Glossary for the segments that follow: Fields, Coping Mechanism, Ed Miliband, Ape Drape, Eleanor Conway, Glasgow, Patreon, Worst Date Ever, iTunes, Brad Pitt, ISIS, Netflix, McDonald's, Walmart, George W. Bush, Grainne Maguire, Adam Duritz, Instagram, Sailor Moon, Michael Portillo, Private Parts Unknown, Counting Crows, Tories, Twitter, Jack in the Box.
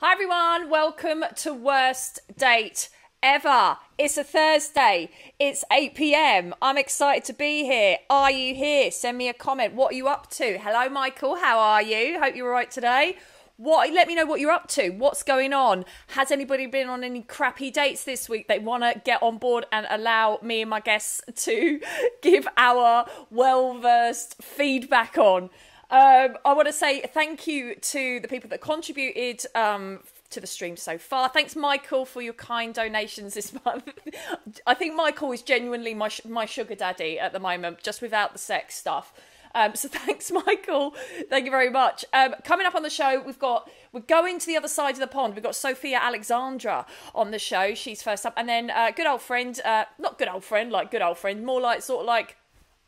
Hi everyone, welcome to Worst Date Ever. It's a Thursday, it's 8 p.m. I'm excited to be here. Are you here? Send me a comment. What are you up to? Hello Michael, how are you? Hope you're all right today. Let me know what you're up to. What's going on? Has anybody been on any crappy dates this week? They want to get on board and allow me and my guests to give our well-versed feedback on. I want to say thank you to the people that contributed to the stream so far. Thanks, Michael, for your kind donations this month. I think Michael is genuinely my sugar daddy at the moment, just without the sex stuff. So thanks, Michael. Thank you very much. Coming up on the show, we're going to the other side of the pond. We've got Sofiya Alexandra on the show. She's first up. And then good old friend, not good old friend, like good old friend, more like sort of like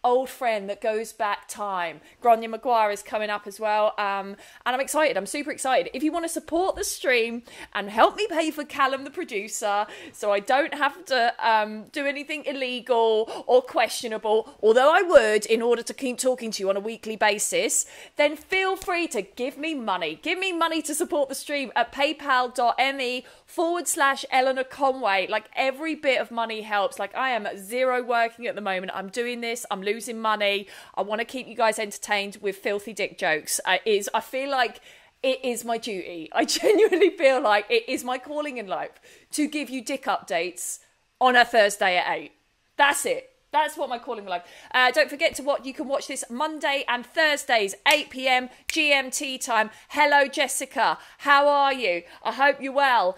old friend that goes back time. Grainne Maguire is coming up as well. And I'm excited. I'm super excited. If you want to support the stream and help me pay for Callum, the producer, so I don't have to do anything illegal or questionable, although I would in order to keep talking to you on a weekly basis, then feel free to give me money. Give me money to support the stream at paypal.me/EleanorConway. Like every bit of money helps. Like I am at zero working at the moment. I'm doing this. I'm losing money. I want to keep you guys entertained with filthy dick jokes. I feel like it is my duty. I genuinely feel like it is my calling in life to give you dick updates on a Thursday at 8. That's it. That's what my calling in life. Don't forget to watch. You can watch this Monday and Thursdays, 8 p.m. GMT time. Hello, Jessica. How are you? I hope you're well.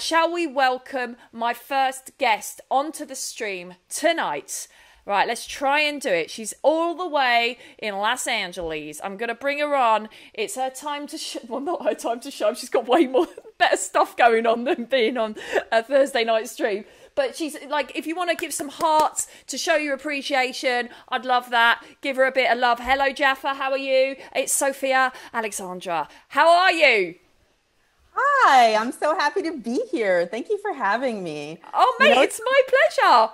Shall we welcome my first guest onto the stream tonight? Right, let's try and do it. She's all the way in Los Angeles. I'm going to bring her on. It's her time to shine. Well, not her time to shine. She's got way more better stuff going on than being on a Thursday night stream. But she's like, if you want to give some hearts to show your appreciation, I'd love that. Give her a bit of love. Hello, Jaffa. How are you? It's Sofiya Alexandra. How are you? Hi, I'm so happy to be here. Thank you for having me. Oh, mate, it's my pleasure.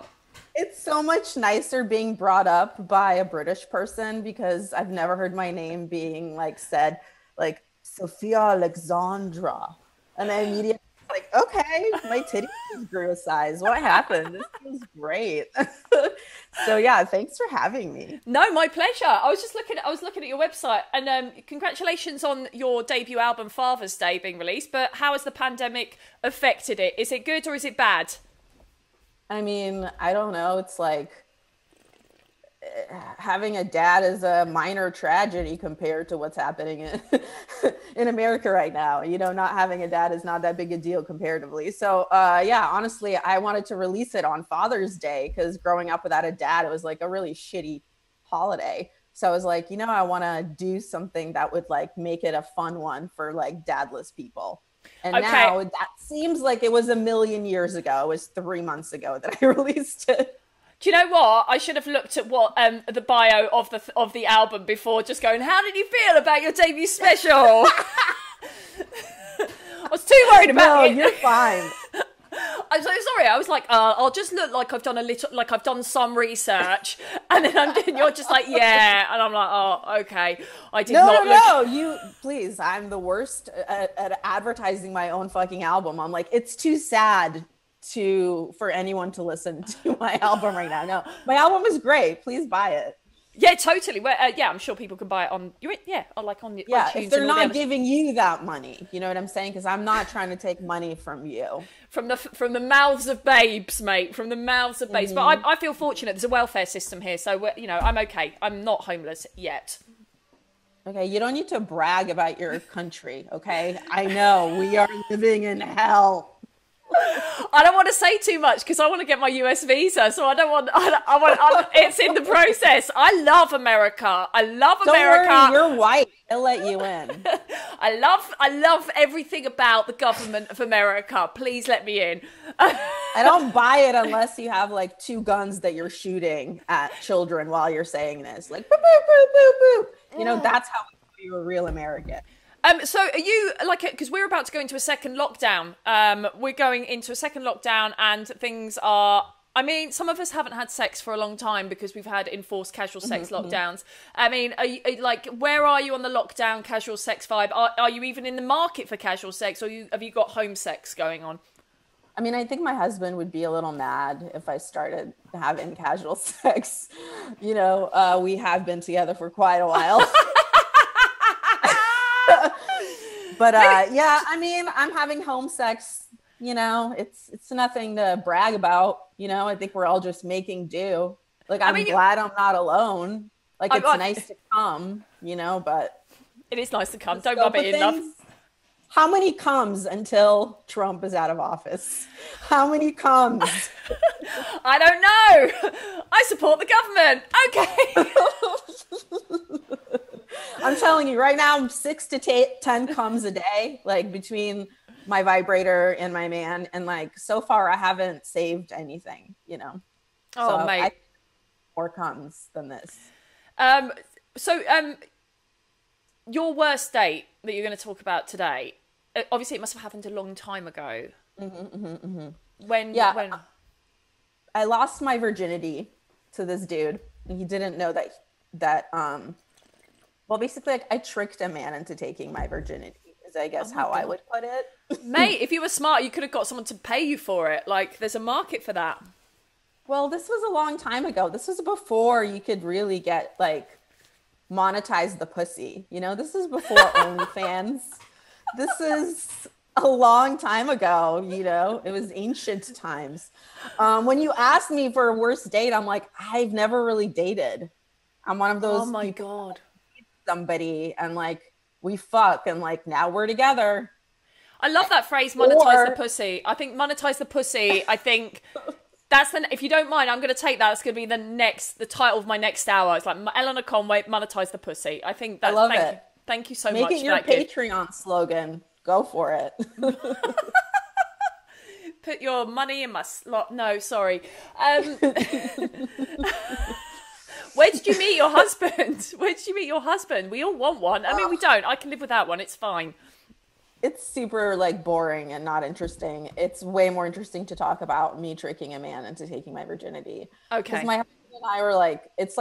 It's so much nicer being brought up by a British person because I've never heard my name being like said like Sofiya Alexandra. And I immediately was like, okay, my titties grew a size. What happened? This feels great. So yeah, thanks for having me. No, my pleasure. I was looking at your website and congratulations on your debut album, Father's Day, being released. But how has the pandemic affected it? Is it good or is it bad? I mean, I don't know. It's like having a dad is a minor tragedy compared to what's happening in America right now. You know, not having a dad is not that big a deal comparatively. So yeah, honestly, I wanted to release it on Father's Day because growing up without a dad, it was like a really shitty holiday. So I was like, you know, I want to do something that would like make it a fun one for like dadless people. And okay. Now that seems like it was a million years ago. It was 3 months ago that I released it. Do you know what? I should have looked at what the bio of the album before just going, how did you feel about your debut special? I was too worried about it. No, you're fine. I'm so sorry. I was like, I'll just look like I've done a little, like I've done some research, and then you're just like, yeah, and I'm like, oh, okay. I did not. No, you please. I'm the worst at advertising my own fucking album. I'm like, it's too sad for anyone to listen to my album right now. No, my album is great. Please buy it. Yeah, totally. Well, yeah, I'm sure people can buy it on. Yeah, or like on. Yeah, iTunes, if they're not giving you that money, you know what I'm saying? Because I'm not trying to take money from you. From the mouths of babes, mate. From the mouths of babes. But I feel fortunate. There's a welfare system here, so you know, I'm okay. I'm not homeless yet. Okay, you don't need to brag about your country. Okay, I know we are living in hell. I don't want to say too much because I want to get my US visa, so I don't want. It's in the process. I love America. I love America. Don't worry, you're white. They'll let you in. I love everything about the government of America. Please let me in. I don't buy it unless you have like two guns that you're shooting at children while you're saying this, like boop boop boop boop boop. You know, that's how you're a real American. So are you like, because we're about to go into a second lockdown, and things are I mean, some of us haven't had sex for a long time because we've had enforced casual sex lockdowns. I mean, are you, like, where are you on the lockdown casual sex vibe? Are you even in the market for casual sex, or have you got home sex going on? I mean, I think my husband would be a little mad if I started having casual sex. You know, we have been together for quite a while. But yeah, I mean, I'm having home sex. You know, it's nothing to brag about. You know, I think we're all just making do. Like, I'm glad I'm not alone. Like, it's nice to come, you know, but... It is nice to come. Don't rub it in, love. How many comes until Trump is out of office? How many comes? I don't know. I support the government. Okay. I'm telling you right now, 6 to 10 comes a day, like between my vibrator and my man. And like, so far I haven't saved anything, you know? Oh, so mate. More comes than this. So your worst date that you're going to talk about today, obviously it must have happened a long time ago. When I lost my virginity to this dude, and he didn't know that well, basically, like, I tricked a man into taking my virginity, is I guess how I would put it. Mate, if you were smart, you could have got someone to pay you for it. Like, there's a market for that. Well, this was a long time ago. This was before you could really get, like, monetize the pussy. You know, this is before OnlyFans. This is a long time ago, you know. It was ancient times. When you asked me for a worst date, I'm like, I've never really dated. I'm one of those people. Oh, my God. Somebody and like we fuck and like now we're together. I love that phrase, monetize the pussy. I think monetize the pussy, I think that's the, if you don't mind, I'm going to take that. It's going to be the title of my next hour. It's like Eleanor Conway, monetize the pussy. I think that's, I love it. Thank you so much. Make it your Patreon slogan. Go for it. Put your money in my slot. No, sorry. Where did you meet your husband? Where did you meet your husband? We all want one. I mean, we don't. I can live without one. It's fine. It's super, like, boring and not interesting. It's way more interesting to talk about me tricking a man into taking my virginity. Okay. Because my husband and I were like, it's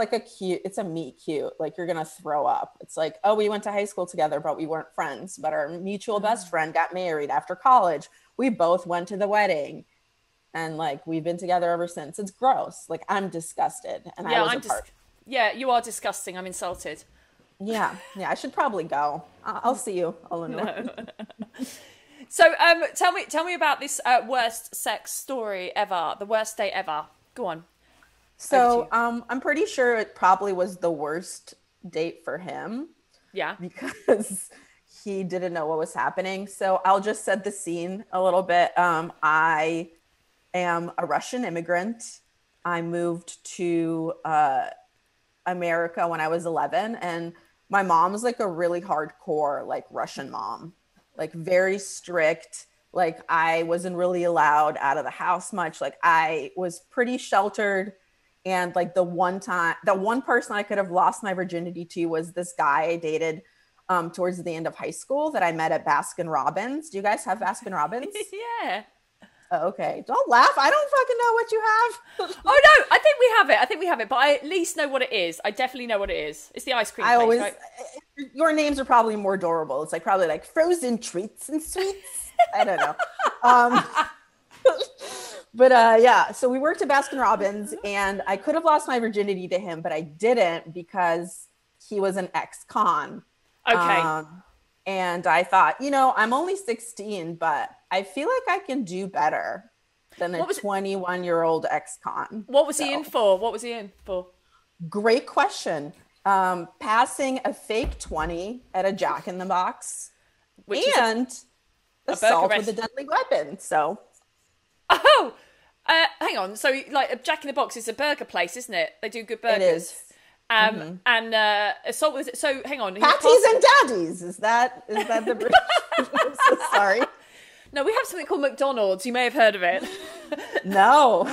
a meet cute. Like, you're going to throw up. It's like, oh, we went to high school together, but we weren't friends. But our mutual best friend got married after college. We both went to the wedding. And, like, we've been together ever since. It's gross. Like, I'm disgusted. And yeah, I'm disgusted. Yeah, you are disgusting. I'm insulted. Yeah, I should probably go. I'll see you, Eleanor. No. So, tell me about this worst sex story ever, the worst date ever. Go on. So, I'm pretty sure it probably was the worst date for him. Yeah, because he didn't know what was happening. So, I'll just set the scene a little bit. I am a Russian immigrant. I moved to America when I was 11, and my mom was like a really hardcore, like, Russian mom, like very strict. Like, I wasn't really allowed out of the house much. Like, I was pretty sheltered, and like the one person I could have lost my virginity to was this guy I dated towards the end of high school that I met at Baskin Robbins. Do you guys have Baskin Robbins? Yeah. Okay, don't laugh. I don't fucking know what you have. Oh no, I think we have it, but I at least know what it is. I definitely know what it is. It's the ice cream place, always, right? Your names are probably more adorable. It's like probably like frozen treats and sweets. I don't know. But yeah, so we worked at Baskin Robbins, and I could have lost my virginity to him, but I didn't because he was an ex-con. Okay. And I thought, you know, I'm only 16, but I feel like I can do better than a 21-year-old ex-con. What was he in for? What was he in for? Great question. Passing a fake 20 at a Jack in the Box, and assault with a deadly weapon. So, hang on. So, like, Jack in the Box is a burger place, isn't it? They do good burgers. It is. And assault with, so hang on. Patties and daddies. Is that the British? I'm so sorry. No, we have something called McDonald's. You may have heard of it. No.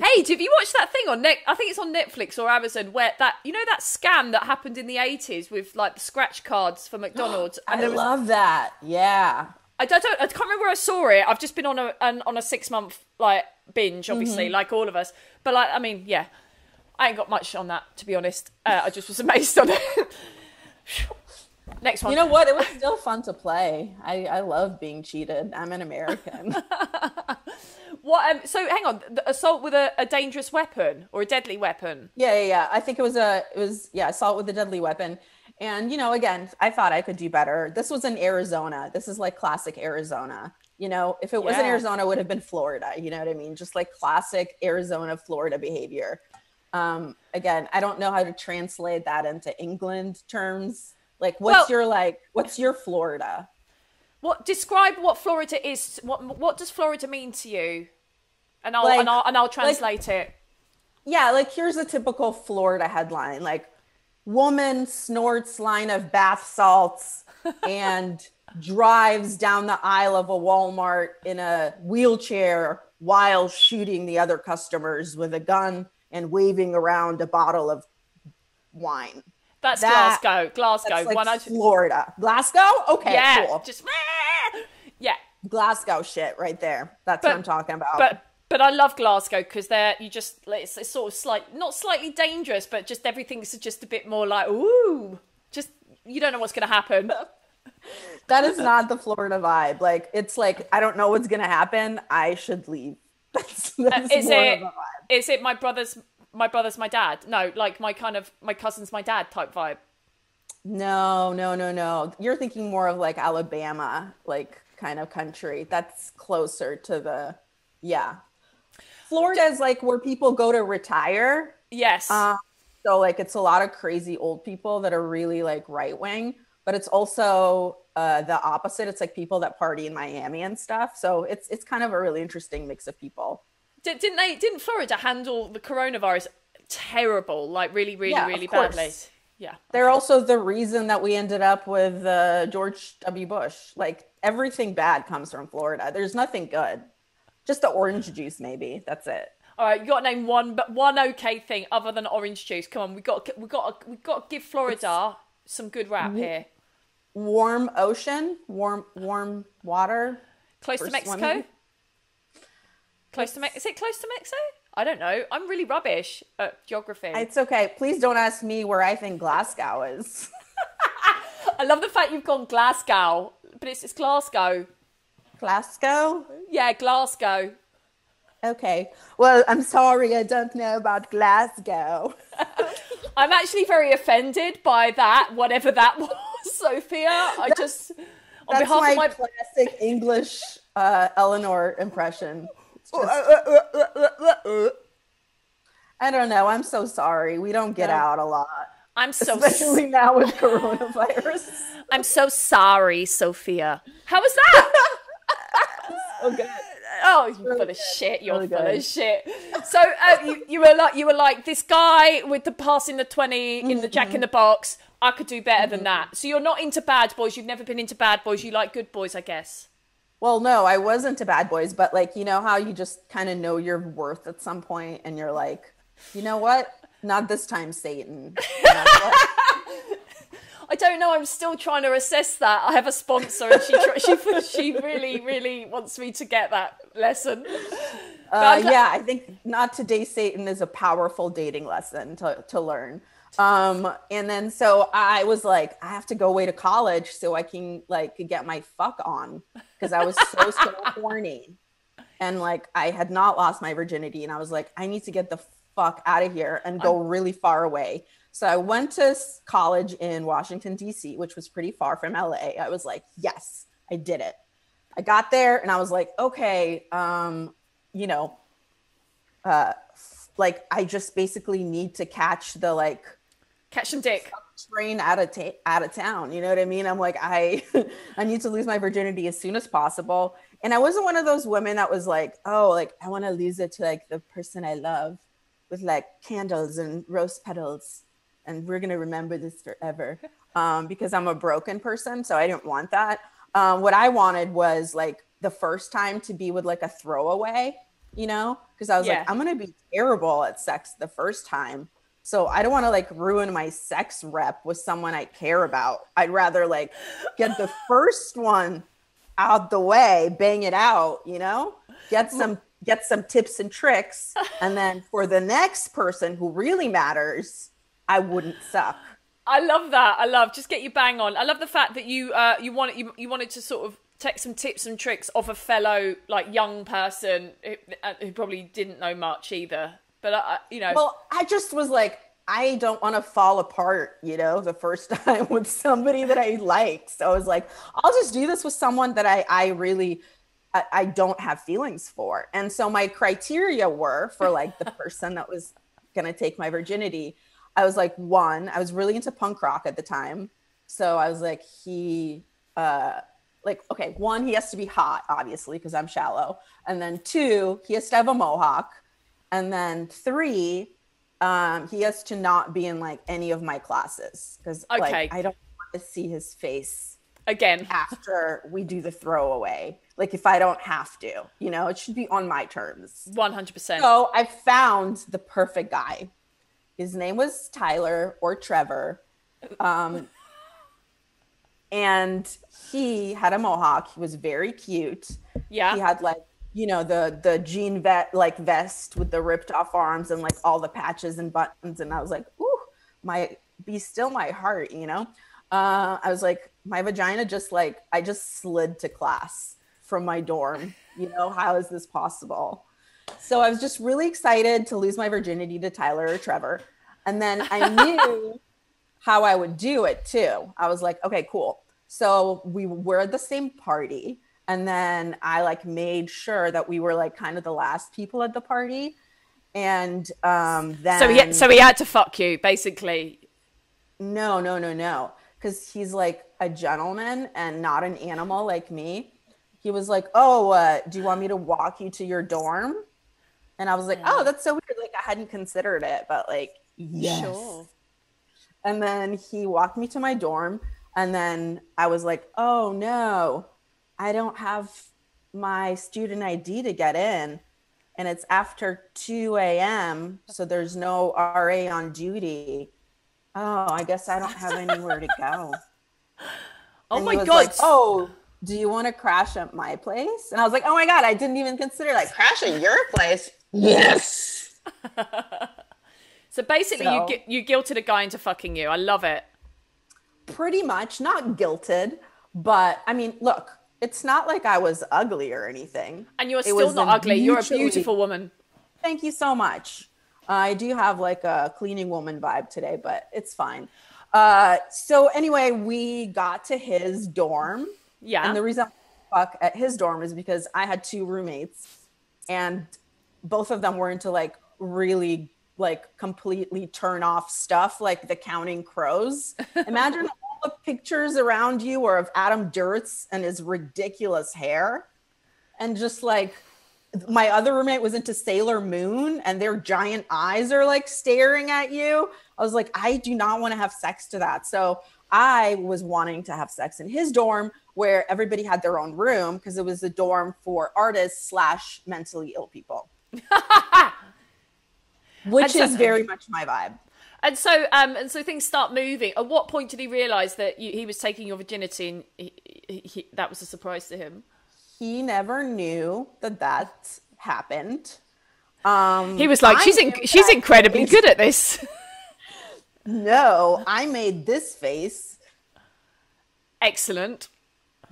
Hey, have you watched that thing on Netflix? I think it's on Netflix or Amazon, where that, you know, that scam that happened in the 80s with like the scratch cards for McDonald's. And I love that. Yeah. I can't remember where I saw it. I've just been on a 6-month like binge, obviously, like all of us. But, like, I mean, yeah, I ain't got much on that, to be honest. I just was amazed on it. Next one. You know what? It was still fun to play. I love being cheated. I'm an American. What? So hang on. The assault with a dangerous weapon or a deadly weapon. Yeah. I think it was assault with a deadly weapon. And, you know, again, I thought I could do better. This was in Arizona. This is like classic Arizona. You know, if it wasn't Arizona, it would have been Florida. You know what I mean? Just like classic Arizona, Florida behavior. Again, I don't know how to translate that into England terms. Like, what's your Florida? Describe what Florida is. What does Florida mean to you? And I'll, like, and I'll translate it. Yeah. Like, here's a typical Florida headline. Like, woman snorts line of bath salts and drives down the aisle of a Walmart in a wheelchair while shooting the other customers with a gun and waving around a bottle of wine. That's Glasgow. That's like Florida. Glasgow? Okay, yeah, cool. Just, yeah. Glasgow shit right there. That's what I'm talking about. But I love Glasgow because it's sort of not slightly dangerous, but just everything's just a bit more like, ooh, just, you don't know what's going to happen. That is not the Florida vibe. Like, it's like, I don't know what's going to happen. I should leave. That's is more it, of a vibe. Is it my brother's my dad? No, like my cousin's my dad type vibe. No. You're thinking more of like Alabama, like kind of country. That's closer to Florida is like where people go to retire. Yes. So like, it's a lot of crazy old people that are really like right wing, but it's also the opposite. It's like people that party in Miami and stuff. So it's kind of a really interesting mix of people. Didn't Florida handle the coronavirus terrible, like really badly? Yeah. They're also the reason that we ended up with George W. Bush. Like, everything bad comes from Florida. There's nothing good. Just the orange juice, maybe. That's it. All right, you got to name one okay thing other than orange juice. Come on, we got to give Florida some good rap here. Warm ocean, warm water. Close to Mexico. Swimming. Is it close to Mexico? I don't know. I'm really rubbish at geography. It's okay. Please don't ask me where I think Glasgow is. I love the fact you've gone Glasgow, but it's Glasgow. Glasgow? Yeah, Glasgow. Okay. Well, I'm sorry. I don't know about Glasgow. I'm actually very offended by that, whatever that was, Sophia. That's my classic English Eleanor impression. I don't know. I'm so sorry. We don't get out a lot. I'm so especially now with coronavirus. I'm so sorry, Sophia. How was that? So good. Oh, you're really full of shit. You're really full of shit. So you were like this guy with the passing the 20 in the Jack in the Box. I could do better than that. So you're not into bad boys. You've never been into bad boys. You like good boys, I guess. Well, no, I wasn't a bad boys, but like, you know how you just kind of know your worth at some point and you're like, you know what? Not this time, Satan. You know what? I don't know. I'm still trying to assess that. I have a sponsor and she really, really wants me to get that lesson. I think not today, Satan is a powerful dating lesson to learn. And then so I was like, I have to go away to college so I can like get my fuck on, because I was so horny and like I had not lost my virginity and I was like, I need to get the fuck out of here and go really far away. So I went to college in Washington, DC, which was pretty far from LA. I was like, yes, I did it. I got there and I was like, okay, you know, like I just basically need to catch the like catch some dick train out of town. You know what I mean? I'm like, I need to lose my virginity as soon as possible. And I wasn't one of those women that was like, oh, like I want to lose it to like the person I love with like candles and rose petals. And we're going to remember this forever, because I'm a broken person. So I didn't want that. What I wanted was like the first time to be with like a throwaway, you know, because I was like, I'm going to be terrible at sex the first time. So I don't want to like ruin my sex rep with someone I care about. I'd rather like get the first one out the way, bang it out, you know, get some get some tips and tricks. And then for the next person who really matters, I wouldn't suck. I love that. I love, just get your bang on. I love the fact that you wanted to sort of take some tips and tricks off a fellow like young person who probably didn't know much either. But I just was like, I don't want to fall apart, the first time with somebody that I like. So I was like, I'll just do this with someone that I really don't have feelings for. And so my criteria were for like the person that was going to take my virginity. I was like, one, I was really into punk rock at the time. So I was like, he has to be hot, obviously, because I'm shallow. And then two, he has to have a mohawk. And then three, he has to not be in like any of my classes because like I don't want to see his face again after we do the throwaway. Like if I don't have to, it should be on my terms. 100%. So I found the perfect guy. His name was Tyler or Trevor. And he had a mohawk. He was very cute. Yeah. He had like, the jean vest with the ripped off arms and like all the patches and buttons. And I was like, ooh, be still my heart, I was like, my vagina I just slid to class from my dorm. How is this possible? So I was just really excited to lose my virginity to Tyler or Trevor. And then I knew how I would do it too. I was like, okay, cool. So we were at the same party. And then I made sure that we were kind of the last people at the party. And then. So he had to fuck you, basically. No. Because he's a gentleman and not an animal like me. He was like, oh, do you want me to walk you to your dorm? And I was like, oh, that's so weird. I hadn't considered it, but yes. Sure. And then he walked me to my dorm. And then I was like, oh, no. I don't have my student ID to get in, and it's after 2 a.m., so there's no RA on duty. Oh, I guess I don't have anywhere to go. Oh, and my God. Oh, do you want to crash at my place? And I was like, oh, my God, I didn't even consider, crash at your place. Yes. So basically you guilted a guy into fucking you. I love it. Pretty much. Not guilted, but, I mean, look. It's not like I was ugly or anything. And you're still not ugly. You're a beautiful woman. Thank you so much. I do have a cleaning woman vibe today, but it's fine. So anyway, we got to his dorm. Yeah. And the reason I fuck at his dorm is because I had two roommates and both of them were into really completely turn off stuff. Like the Counting Crows. Imagine the pictures around you are of Adam Duritz and his ridiculous hair, and just my other roommate was into Sailor Moon and their giant eyes are staring at you. I was like, I do not want to have sex to that. So I was wanting to have sex in his dorm where everybody had their own room because it was the dorm for artists / mentally ill people, which is very much my vibe. And so, things start moving. At what point did he realize that he was taking your virginity, and he that was a surprise to him? He never knew that happened. He was like, "She's incredibly good at this." No, I made this face. Excellent.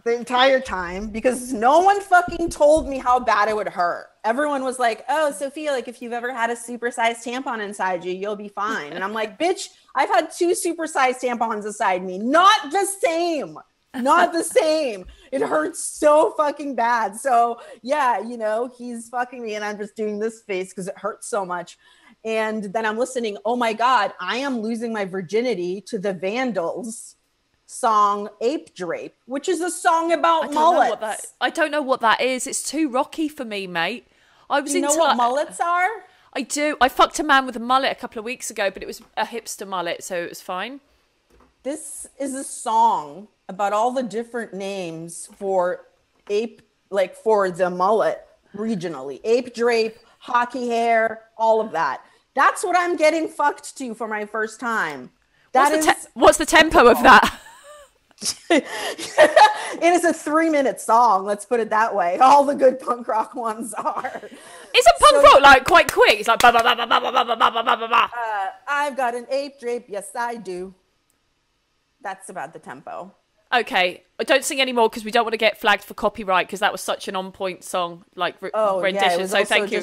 The entire time, because no one fucking told me how bad it would hurt. Everyone was like, oh, Sofiya, if you've ever had a supersized tampon inside you, you'll be fine. And I'm like, bitch, I've had two supersized tampons inside me. Not the same. Not the same. It hurts so fucking bad. So yeah, he's fucking me and I'm just doing this face because it hurts so much. And then I'm listening. Oh my God, I am losing my virginity to the Vandals song Ape Drape, which is a song about mullets. I don't know what that is. It's too rocky for me, mate. You know what mullets are? I do. I fucked a man with a mullet a couple of weeks ago, but it was a hipster mullet, so it was fine. This is a song about all the different names for ape, for the mullet regionally. Ape Drape, hockey hair, all of that. That's what I'm getting fucked to for my first time. What's the tempo of that? And it's a 3-minute song, let's put it that way. All the good punk rock ones are. Isn't punk rock like quite quick? It's like ba ba ba ba ba ba ba ba ba ba ba. I've got an ape drape, yes I do. That's about the tempo. Okay, I don't sing anymore because we don't want to get flagged for copyright, because that was such an on-point song, like rendition. Yeah, it was so thank you.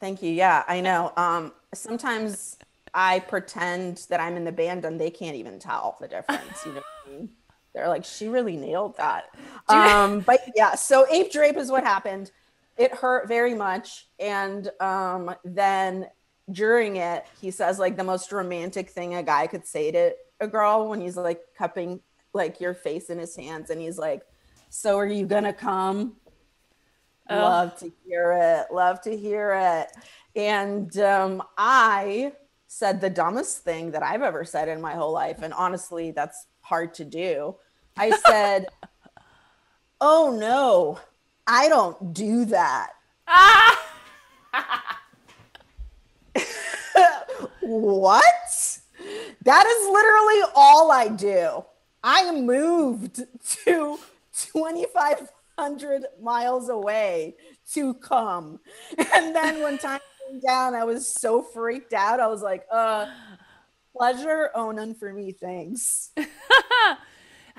Thank you. Yeah, I know. Sometimes I pretend that I'm in the band and they can't even tell the difference. You know what I mean? They're like, she really nailed that. But yeah, so Ape Drape is what happened. It hurt very much. And then during it, he says like the most romantic thing a guy could say to a girl when he's like cupping like your face in his hands. And he's like, so are you gonna come? Love to hear it. Love to hear it. And I said the dumbest thing that I've ever said in my whole life. And honestly, that's hard to do. I said, oh no, I don't do that. What? That is literally all I do. I moved to 2,500 miles away to come. And then when time came down, I was so freaked out. I was like, pleasure? Oh, none for me, thanks.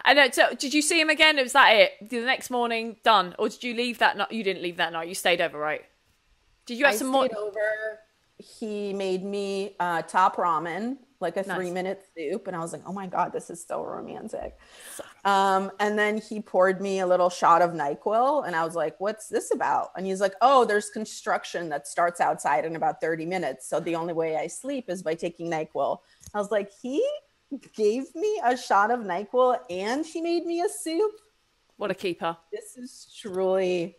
I know. So did you see him again? Was that it? The next morning, done? Or did you leave that night? You didn't leave that night. You stayed over, right? Did you have some more? I stayed over. He made me top ramen, like a 3-minute soup. And I was like, oh my God, this is so romantic. And then he poured me a little shot of NyQuil. And I was like, what's this about? And he's like, oh, there's construction that starts outside in about 30 minutes. So the only way I sleep is by taking NyQuil. I was like, he gave me a shot of NyQuil and he made me a soup. What a keeper. This is truly,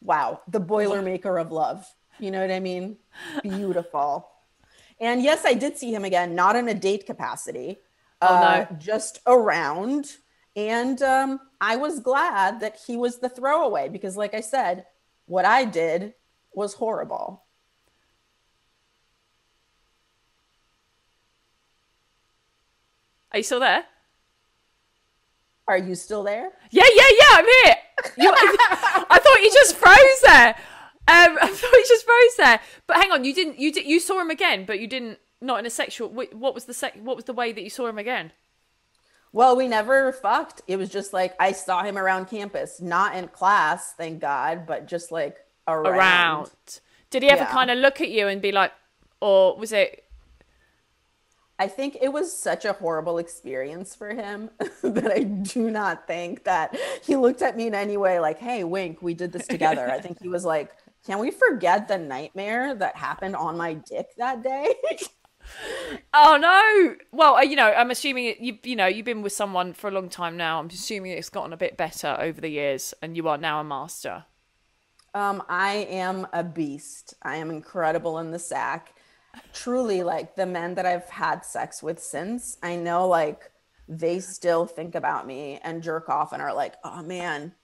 wow, the Boilermaker of love. You know what I mean? Beautiful. And yes, I did see him again, not in a date capacity, no. Just around. And I was glad that he was the throwaway, because like I said, what I did was horrible. Are you still there? Are you still there? Yeah, I'm here. I thought you just froze there. I thought you just froze there. But hang on, you saw him again, but you didn't, not in a sexual, what was the way that you saw him again? Well, we never fucked. It was just like, I saw him around campus, not in class, thank God, but just like around. Did he ever kind of look at you and be like, or was it? I think it was such a horrible experience for him that I do not think that he looked at me in any way like, hey, wink, we did this together. I think he was like, can we forget the nightmare that happened on my dick that day? Oh, no. Well, you know, I'm assuming, you've been with someone for a long time now. I'm assuming it's gotten a bit better over the years and you are now a master. I am a beast. I am incredible in the sack. Truly, like the men that I've had sex with since, I know like they still think about me and jerk off and are like, oh man.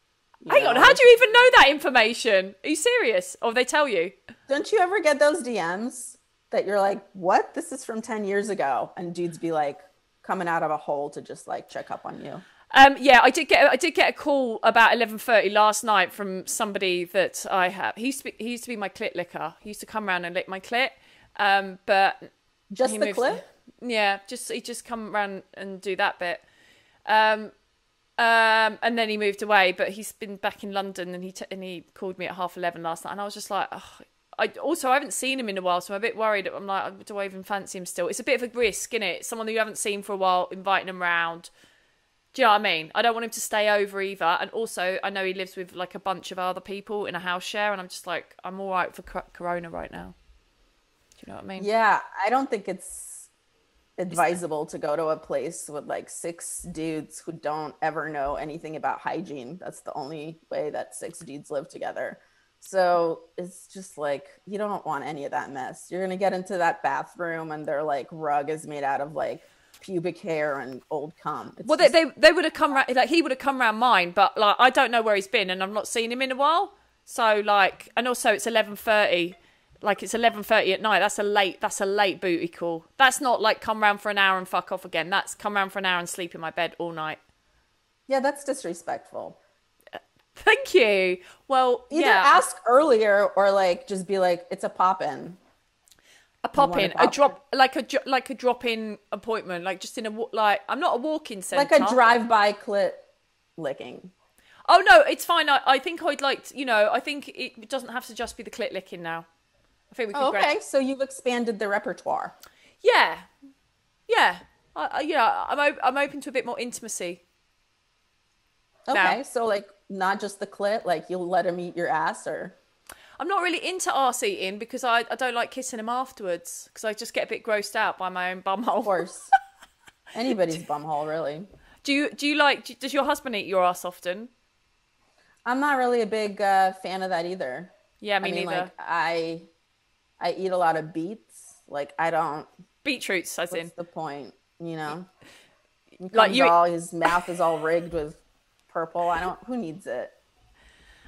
Hang on, how do you even know that information? Are you serious? Or they tell you? Don't you ever get those DMs that you're like, what? This is from 10 years ago. And dudes be like coming out of a hole to just like check up on you. Yeah, I did get a call about 11:30 last night from somebody that I have. He used to be my clit licker. He used to come around and lick my clit. But just the clip? Yeah, he just come around and do that bit. And then he moved away, but he's been back in London and he called me at 11:30 last night and I was just like, oh, I haven't seen him in a while, so I'm a bit worried. I'm like, do I even fancy him still? It's a bit of a risk, isn't it? Someone that you haven't seen for a while, inviting him round. Do you know what I mean? I don't want him to stay over either. And also, I know he lives with like a bunch of other people in a house share and I'm just like, I'm all right for corona right now. Do you know what I mean? Yeah, I don't think it's advisable to go to a place with like 6 dudes who don't ever know anything about hygiene. That's the only way that 6 dudes live together. So it's just like, you don't want any of that mess. You're going to get into that bathroom and their like rug is made out of like pubic hair and old cum. It's well, they would have come around, like he would have come around mine, but like, I don't know where he's been and I've not seen him in a while. So like, and also it's 11:30. Like it's 11:30 at night. That's a late booty call. That's not like come round for an hour and fuck off again. That's come round for an hour and sleep in my bed all night. Yeah, that's disrespectful. Thank you. Well, either ask earlier or like just be like, it's a pop-in. A pop-in, a drop, like a drop-in appointment, like just in a like. I'm not a walk-in center. Like a drive-by clit licking. Oh no, it's fine. I think I'd like to, you know. I think it doesn't have to just be the clit licking now. I think we can. Oh, okay, so you've expanded the repertoire. Yeah, yeah. I'm open to a bit more intimacy. Okay, now. So like not just the clit, like you'll let him eat your ass or. I'm not really into arse eating because I don't like kissing him afterwards because I just get a bit grossed out by my own bumhole. Of course. Anybody's bumhole, really. Does your husband eat your ass often? I'm not really a big fan of that either. Yeah, me neither. Like, I eat a lot of beets. Like, I don't... Beetroots, as in. What's the point, you know? Like you... his mouth is all rigged with purple. I don't... Who needs it?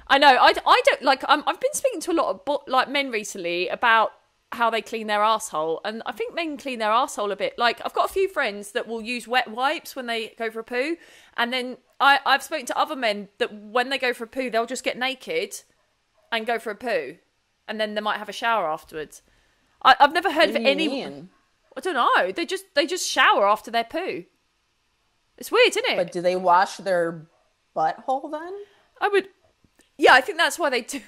I know. I don't like. I've been speaking to a lot of men recently about how they clean their asshole, and I think men clean their asshole a bit. Like I've got a few friends that will use wet wipes when they go for a poo, and then I've spoken to other men that when they go for a poo, they'll just get naked and go for a poo, and then they might have a shower afterwards. I've never heard of anyone. I don't know. They just shower after their poo. It's weird, isn't it? But do they wash their butthole then? I would. Yeah, I think that's why they do.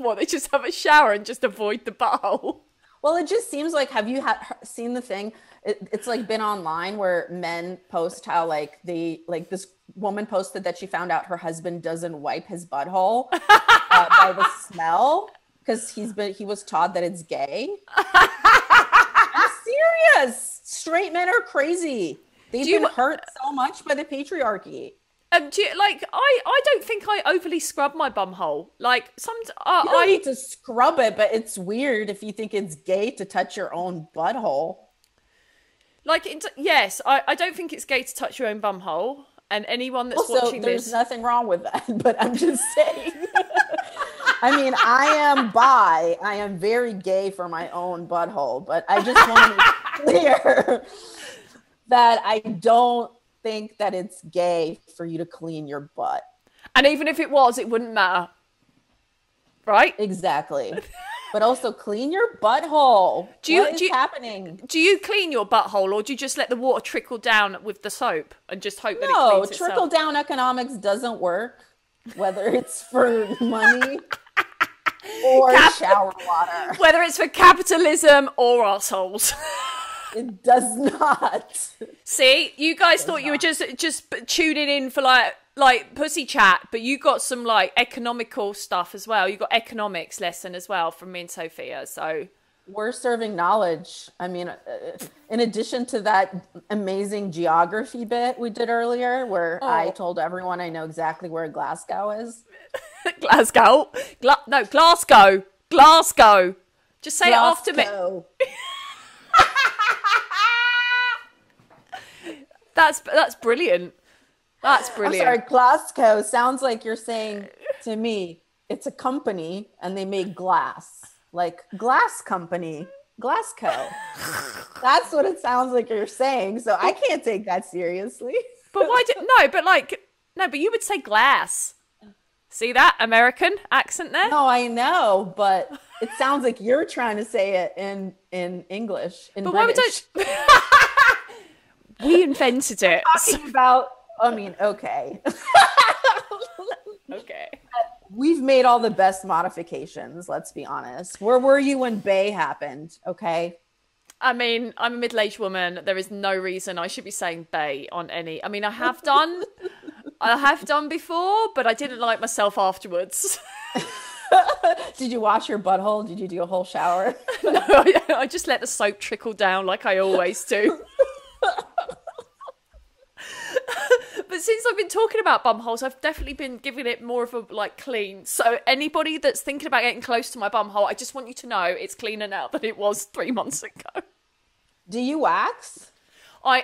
Well, they just have a shower and just avoid the butthole. Well, it just seems like, have you seen the thing? It's like been online where men post how like this woman posted that she found out her husband doesn't wipe his butthole by the smell because he was taught that it's gay. I'm serious. Straight men are crazy. They've been hurt so much by the patriarchy. I don't think I overly scrub my bumhole. Like you don't need to scrub it, but it's weird if you think it's gay to touch your own butthole. Like, yes, I don't think it's gay to touch your own bumhole. And anyone that's watching this, there's nothing wrong with that. But I'm just saying. I mean, I am bi. I am very gay for my own butthole, but I just want to be clear that I don't think that it's gay for you to clean your butt. And even if it was, it wouldn't matter. Right? Exactly. But also clean your butthole. What is happening? Do you clean your butthole or do you just let the water trickle down with the soap and just hope that it cleans itself? No, trickle down economics doesn't work, whether it's for money or shower water. Whether it's for capitalism or assholes. It does not. See, you guys thought you were just tuning in for like pussy chat, but you got some like economical stuff as well. You got economics lesson as well from me and Sofiya. So we're serving knowledge. I mean, in addition to that amazing geography bit we did earlier, where I told everyone I know exactly where Glasgow is. Glasgow, no, Glasgow, Glasgow. Just say Glasgow. It after me. That's brilliant. That's brilliant. I'm sorry, Glasgow sounds like you're saying to me, it's a company and they make glass. Like glass company, Glasgow. That's what it sounds like you're saying. So I can't take that seriously. But but you would say glass. See that American accent there? No, I know, but it sounds like you're trying to say it in English. British. We invented it. Okay. Okay. We've made all the best modifications, let's be honest. Where were you when Bay happened, okay? I mean, I'm a middle-aged woman. There is no reason I should be saying Bay on any. I mean, I have done before, but I didn't like myself afterwards. Did you wash your butthole? Did you do a whole shower? No, I just let the soap trickle down like I always do. But since I've been talking about bumholes, I've definitely been giving it more of a like clean. So anybody that's thinking about getting close to my bumhole, I just want you to know it's cleaner now than it was 3 months ago. Do you wax?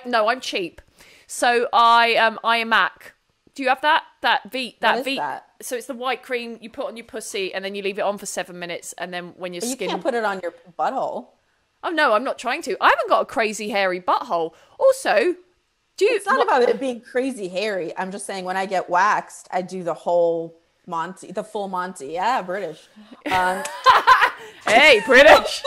No, I'm cheap. So I am Mac. Do you have that? That? So it's the white cream you put on your pussy and then you leave it on for 7 minutes and then when your skin... You can't put it on your butthole. Oh no, I'm not trying to. I haven't got a crazy hairy butthole. Also... It's not about it being crazy hairy. I'm just saying when I get waxed, I do the whole Monty, the full Monty. Yeah, British. Hey, British.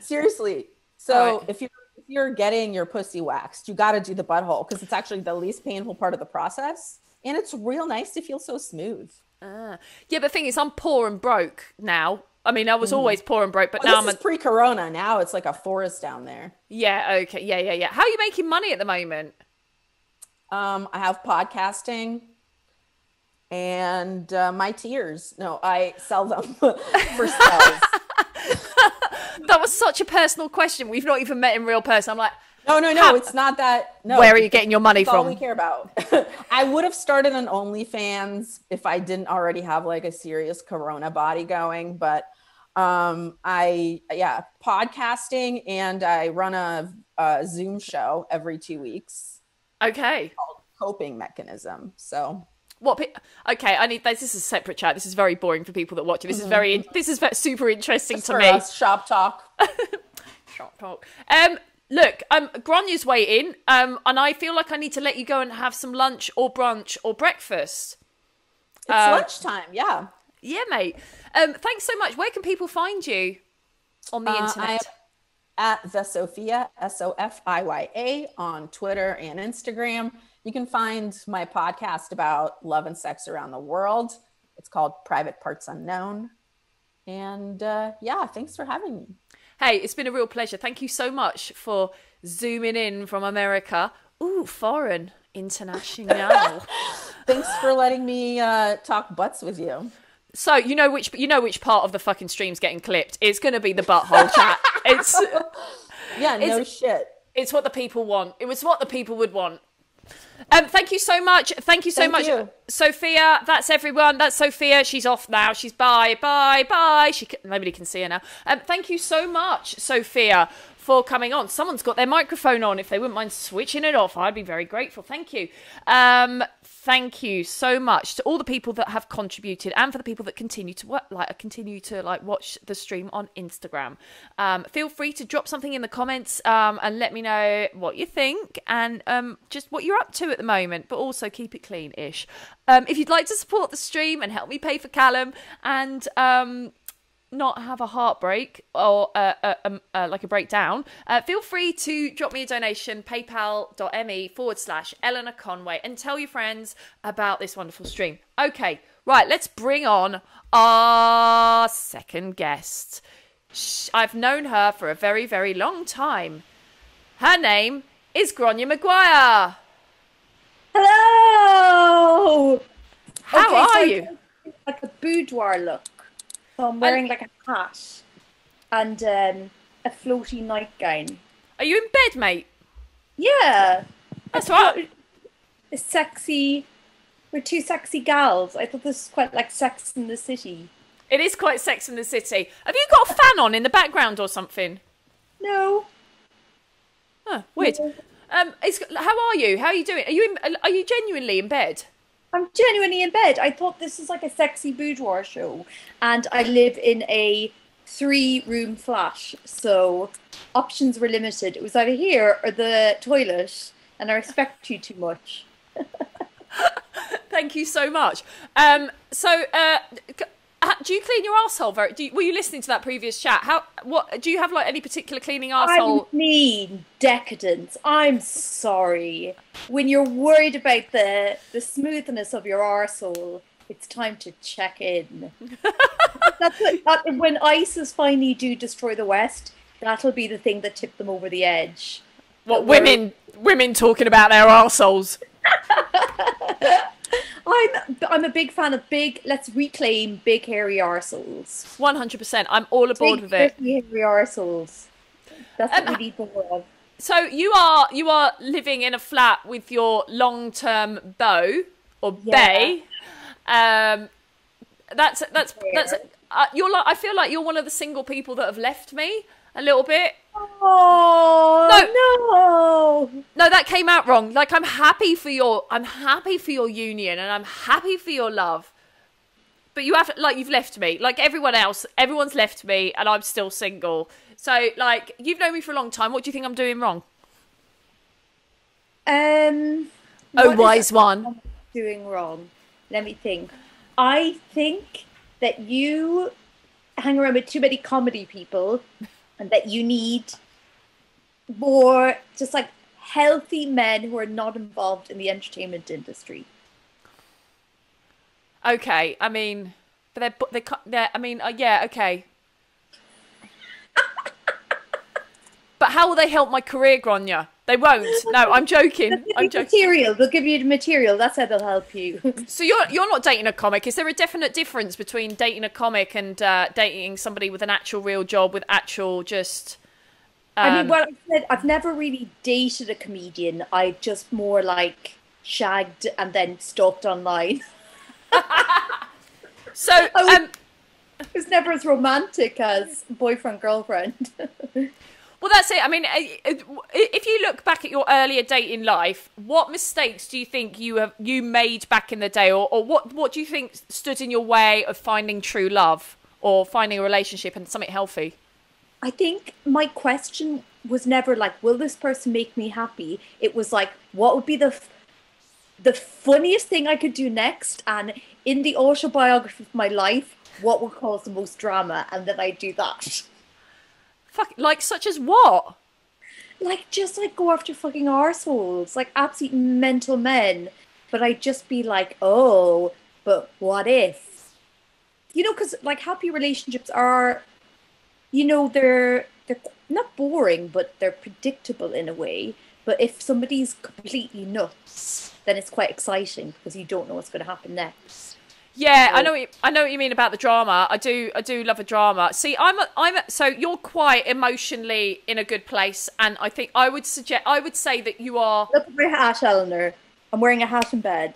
Seriously. So right. if you're getting your pussy waxed, you got to do the butthole because it's actually the least painful part of the process. And it's real nice to feel so smooth. Yeah, but the thing is, I'm poor and broke now. I mean, I was always poor and broke, but now this is pre-corona. Now it's like a forest down there. Yeah. Okay. Yeah. How are you making money at the moment? I have podcasting and my tears. No, I sell them for sales. That was such a personal question. We've not even met in real person. I'm like, no, it's not that. No, where are you getting your money from? All we care about. I would have started an OnlyFans if I didn't already have like a serious corona body going, but podcasting, and I run a Zoom show every 2 weeks. Okay. Called Coping Mechanism. So this is a separate chat. This is very boring for people that watch it. This is super interesting to me. Us, shop talk. Shop talk. Look, Grainne's waiting, and I feel like I need to let you go and have some lunch or brunch or breakfast. It's lunchtime, yeah. Yeah, mate. Thanks so much. Where can people find you on the internet? At the Sofiya, SOFIYA, on Twitter and Instagram. You can find my podcast about love and sex around the world. It's called Private Parts Unknown. And thanks for having me. Hey, it's been a real pleasure. Thank you so much for zooming in from America. Ooh, foreign, international. Thanks for letting me talk butts with you. So you know which part of the fucking stream's getting clipped? It's going to be the butthole chat. No shit. It's what the people want. It was what the people would want. Thank you so much. Thank you so much, Sofiya. That's everyone. That's Sofiya. She's off now. She's bye. Nobody can see her now. Thank you so much, Sofiya, for coming on. Someone's got their microphone on. If they wouldn't mind switching it off, I'd be very grateful. Thank you. Thank you so much to all the people that have contributed, and for the people that continue to watch the stream on Instagram. Feel free to drop something in the comments and let me know what you think and just what you're up to at the moment, but also keep it clean-ish. If you'd like to support the stream and help me pay for Callum and not have a heartbreak or like a breakdown, feel free to drop me a donation, paypal.me/EleanorConway, and tell your friends about this wonderful stream. Okay, right, let's bring on our second guest. I've known her for a very, very long time. Her name is Grainne Maguire. Hello! How are you? Like a boudoir look. So I'm wearing like a hat and a floaty nightgown. Are you in bed, mate? Yeah. That's right. We're two sexy gals. I thought this was quite like Sex in the City. It is quite Sex in the City. Have you got a fan on in the background or something? No. Huh, weird. No. How are you? How are you doing? Are you genuinely in bed? I'm genuinely in bed. I thought this was like a sexy boudoir show, and I live in a 3-room flat, so options were limited. It was either here or the toilet, and I respect you too much. Thank you so much. Do you clean your arsehole? Were you listening to that previous chat? What do you have, like, any particular cleaning arsehole? I mean, decadence. I'm sorry. When you're worried about the smoothness of your arsehole, it's time to check in. When ISIS finally do destroy the West, that'll be the thing that tipped them over the edge. Women talking about their arseholes. I'm a big fan of let's reclaim big hairy arseholes. 100%. I'm all aboard with it. Big hairy arseholes. That's what we need more of. So you are living in a flat with your long-term beau or bae. I feel like you're one of the single people that have left me a little bit. Oh no! No, that came out wrong. Like, I'm happy for your union, and I'm happy for your love. But you've left me. Like everyone else, everyone's left me, and I'm still single. So, like, you've known me for a long time. What do you think I'm doing wrong? Oh, wise one. Doing wrong. Let me think. I think that you hang around with too many comedy people and that you need more just like healthy men who are not involved in the entertainment industry. Okay, I mean, but they're I mean, yeah, okay. But how will they help my career, Grainne? They won't. No, I'm joking. I'm joking. Material. They'll give you the material. That's how they'll help you. So you're not dating a comic. Is there a definite difference between dating a comic and dating somebody with an actual real job, with actual just? I mean, well, I've never really dated a comedian. I just more like shagged and then stalked online. So it was never as romantic as boyfriend girlfriend. Well, that's it. I mean, if you look back at your earlier dating life, what mistakes do you think you made back in the day, or what do you think stood in your way of finding true love or finding a relationship and something healthy? I think my question was never like, will this person make me happy? It was like, what would be the funniest thing I could do next? And in the autobiography of my life, what would cause the most drama? And then I do that. Fuck, like such as what? Like just like go after fucking arseholes, like absolute mental men. But I'd just be like, oh, but what if? You know, because like happy relationships are, you know, they're not boring, but they're predictable in a way. But if somebody's completely nuts, then it's quite exciting because you don't know what's going to happen next. Yeah, so. I know what you mean about the drama. I do love a drama. See, so you're quite emotionally in a good place, and I think I would say that you are. Look at my hat, Eleanor. I'm wearing a hat in bed.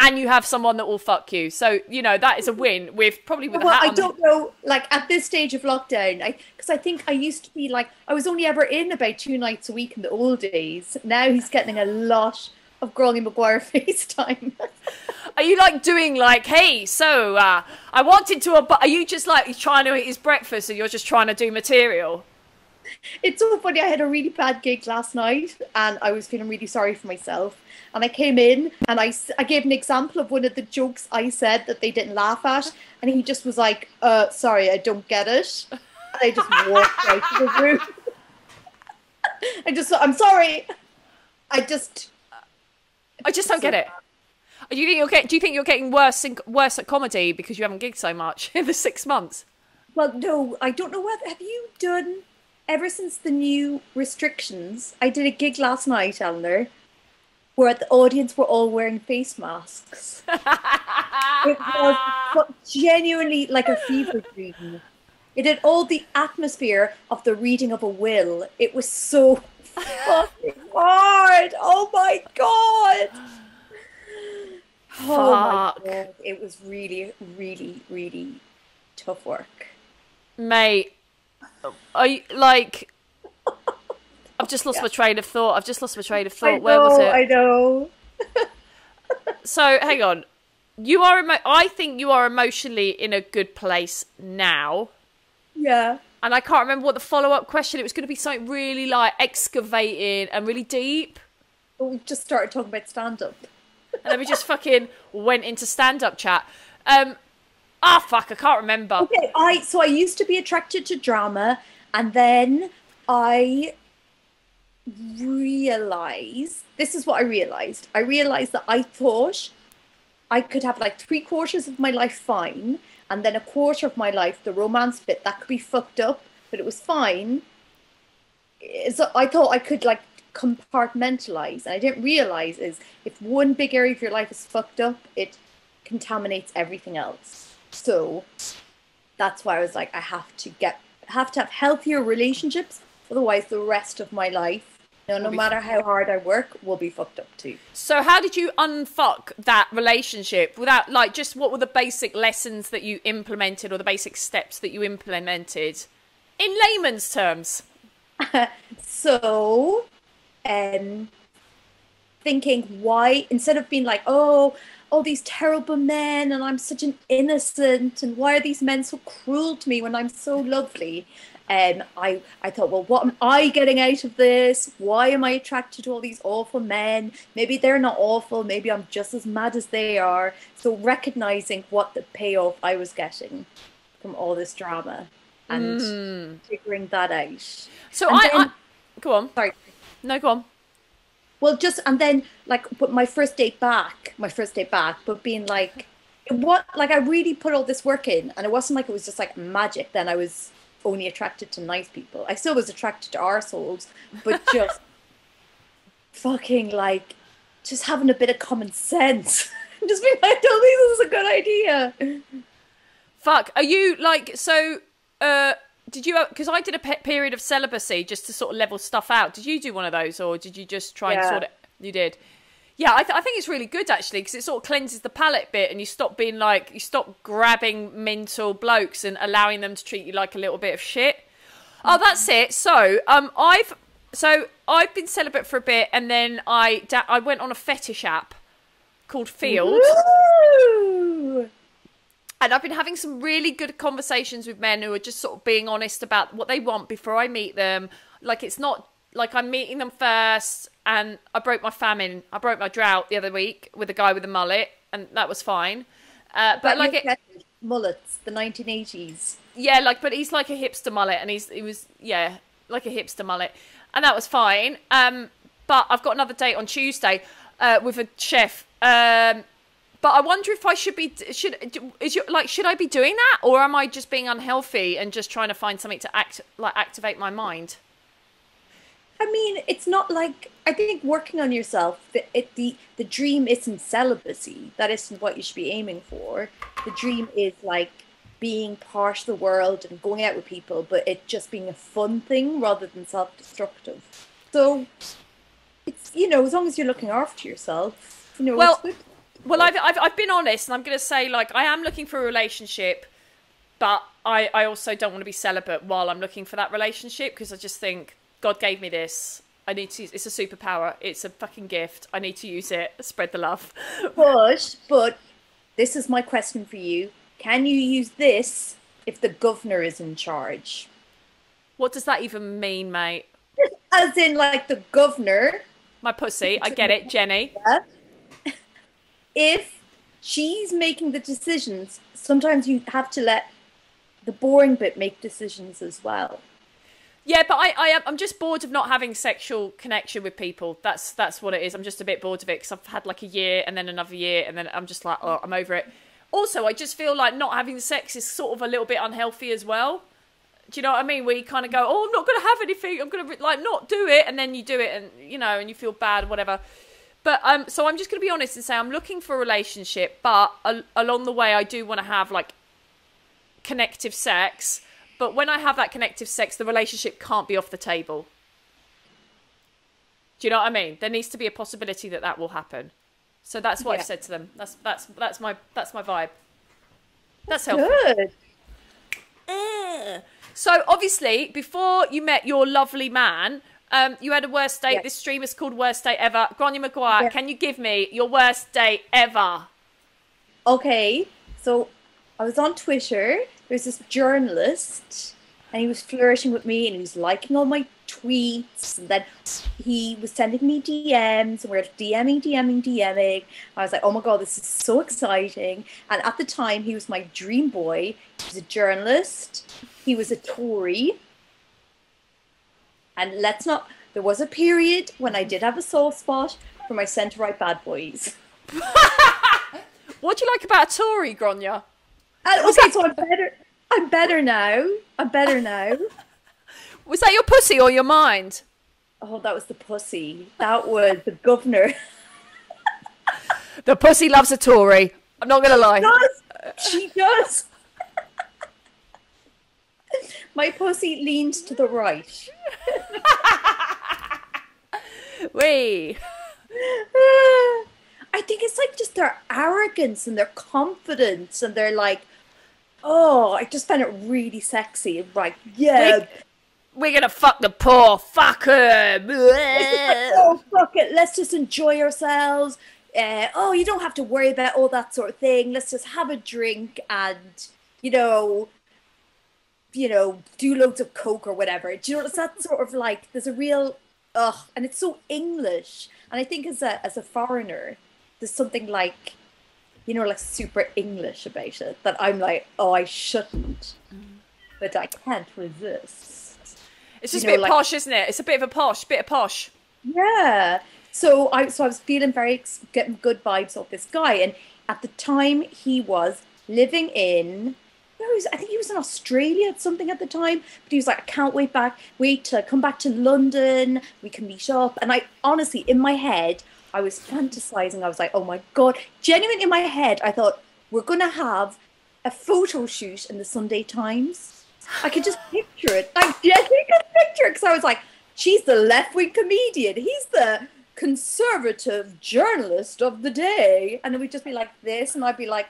And you have someone that will fuck you, so you know that is a win. With a hat. Well, I don't know, like at this stage of lockdown, because I think I used to be like I was only ever in about 2 nights a week in the old days. Now he's getting a lot of Grainne Maguire FaceTime. Are you like doing like, hey, so I wanted to, are you just like trying to eat his breakfast and you're just trying to do material? It's so funny, I had a really bad gig last night and I was feeling really sorry for myself. And I came in and I gave an example of one of the jokes I said that they didn't laugh at. And he just was like, sorry, I don't get it. And I just walked out of the room. I'm sorry. I just don't get it. Do you think you're getting worse at comedy because you haven't gigged so much in the 6 months? Well, no, I don't know whether... Have you done... Ever since the new restrictions, I did a gig last night, Eleanor, where the audience were all wearing face masks. It was genuinely like a fever dream. It had all the atmosphere of the reading of a will. It was so fucking hard. Oh my God. Fuck. Oh my God. It was really, really, really tough work. Mate. I've just lost my train of thought. Where was it? I know. So hang on. I think you are emotionally in a good place now. Yeah. And I can't remember what the follow-up question. It was going to be something really like excavating and really deep. But we just started talking about stand-up. And then we just fucking went into stand-up chat. Ah, oh, fuck, I can't remember. Okay, so I used to be attracted to drama, and then I realised, this is what I realised. I realised that I thought I could have like 3 quarters of my life fine, and then a quarter of my life, the romance bit, that could be fucked up, but it was fine. So I thought I could like compartmentalise, and I didn't realise is if one big area of your life is fucked up, it contaminates everything else. So that's why I was like, I have to have healthier relationships. Otherwise, the rest of my life, no matter how hard I work, will be fucked up too. So how did you unfuck that relationship without like just what were the basic lessons that you implemented or the basic steps that you implemented in layman's terms? Thinking why, instead of being like, oh, these terrible men, and I'm such an innocent, and why are these men so cruel to me when I'm so lovely? I thought, well, what am I getting out of this? Why am I attracted to all these awful men? Maybe they're not awful. Maybe I'm just as mad as they are. So recognizing what the payoff I was getting from all this drama and figuring that out. So go on. Sorry. No, go on. Well, just, and then like, but my first day back, but being like, what, like I really put all this work in, and it wasn't like it was just like magic. Then I was only attracted to nice people. I still was attracted to arseholes, but just fucking like, just having a bit of common sense. Just being like, I don't think this is a good idea. Fuck, are you like, so, did you, because I did a period of celibacy just to sort of level stuff out. Did you do one of those, or did you just try and sort it? You did. Yeah, I think it's really good actually, because it sort of cleanses the palate bit, and you stop being like, you stop grabbing mental blokes and allowing them to treat you like a little bit of shit. Oh, that's it. So, I've been celibate for a bit, and then I went on a fetish app called Fields. Woo! And I've been having some really good conversations with men who are just sort of being honest about what they want before I meet them. Like, it's not like I'm meeting them first. And I broke my drought the other week with a guy with a mullet, and that was fine. But like it, mullets, the 1980s. Yeah, like, but he's like a hipster mullet, and he was like a hipster mullet, and that was fine. But I've got another date on Tuesday with a chef. But I wonder if I should be should I be doing that, or am I just being unhealthy and just trying to find something to activate my mind? I mean, it's not like, I think working on yourself, the dream isn't celibacy. That isn't what you should be aiming for. The dream is like being part of the world and going out with people, but it just being a fun thing rather than self-destructive. So it's, you know, as long as you're looking after yourself, you know. Well, I've been honest, and I'm going to say, like, I am looking for a relationship, but I also don't want to be celibate while I'm looking for that relationship, because I just think, God gave me this. I need to use it. It's a superpower. It's a fucking gift. I need to use it. Spread the love. But this is my question for you. Can you use this if the governor is in charge? What does that even mean, mate? As in, like, the governor. My pussy. I get it, Jenny. If she's making the decisions, sometimes you have to let the boring bit make decisions as well. Yeah, but I'm just bored of not having sexual connection with people. That's what it is. I'm just a bit bored of it, because I've had like a year and then another year, and then I'm just like, oh, I'm over it. Also, I just feel like not having sex is sort of a little bit unhealthy as well. Do you know what I mean? Where you kind of go, oh, I'm not going to have anything. I'm going to like not do it, and then you do it, and you know, and you feel bad, whatever. But so I'm just going to be honest and say I'm looking for a relationship, but along the way I do want to have like connective sex. But when I have that connective sex, the relationship can't be off the table. Do you know what I mean? There needs to be a possibility that that will happen. So that's what I've said to them. That's my vibe. That's helpful. Good. So obviously, before you met your lovely man, you had a worst date. Yes. This stream is called Worst Date Ever. Grainne Maguire, can you give me your worst date ever? Okay, so I was on Twitter. There's this journalist, and he was flirting with me, and he was liking all my tweets, and then he was sending me DMs, and we're DMing. I was like, oh my God, this is so exciting. And at the time, he was my dream boy. He was a journalist. He was a Tory. And let's not, there was a period when I did have a soft spot for my centre-right bad boys. What do you like about a Tory, Grainne? Okay, so I'm better now. Was that your pussy or your mind? Oh, that was the pussy. That was the governor. The pussy loves a Tory. I'm not going to lie. She does. My pussy leans to the right. Wee. I think it's like just their arrogance and their confidence, and they're like, oh, I just found it really sexy. And like, yeah. We're going to fuck the poor fucker. Like, oh, fuck it. Let's just enjoy ourselves. oh, you don't have to worry about all that sort of thing. Let's just have a drink and, you know, do loads of coke or whatever. Do you know, it's that sort of like, there's a real, ugh, and it's so English. And I think as a foreigner, there's something like, you know, like super English about it that I'm like, oh, I shouldn't, but I can't resist. It's just a bit posh, isn't it? It's a bit of a posh, Yeah. So I was feeling getting good vibes off this guy. And at the time he was living in, I think he was in Australia at something at the time, but he was like, I can't wait to come back to London. We can meet up. And I honestly, in my head, I was fantasizing. I was like, oh my God, genuine in my head. I thought we're going to have a photo shoot in the Sunday Times. I could just picture it. I could picture it because I was like, she's the left-wing comedian. He's the conservative journalist of the day. And then we'd just be like this. And I'd be like,